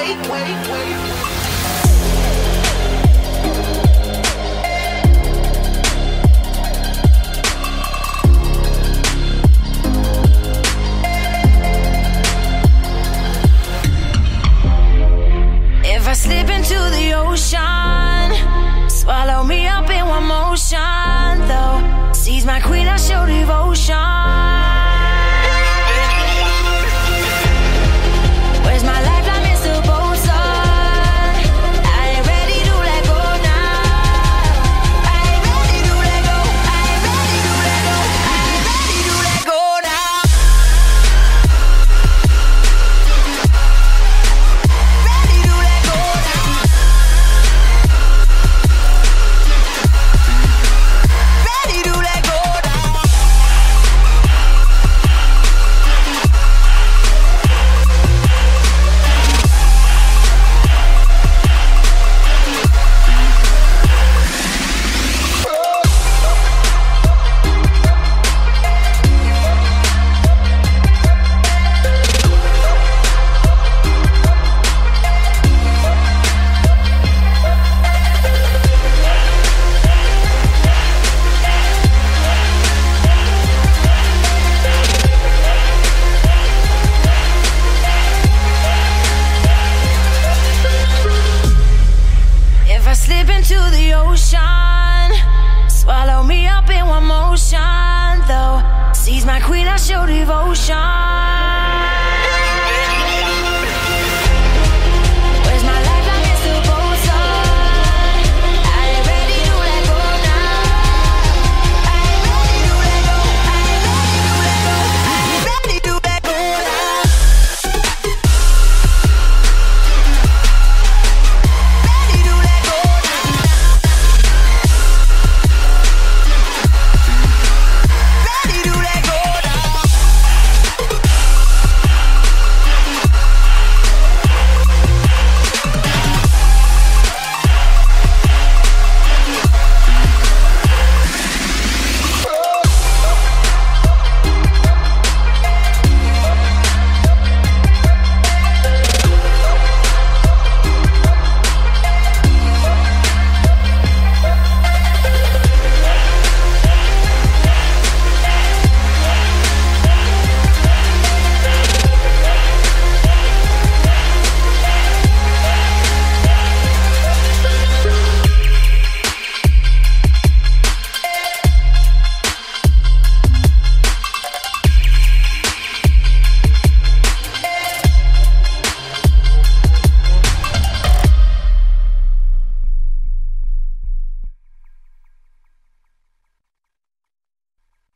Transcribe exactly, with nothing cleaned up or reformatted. wait, wait, wait. If I slip into the ocean, swallow me up in one motion, though. Seize my queen, I show devotion. Queen, I show devotion.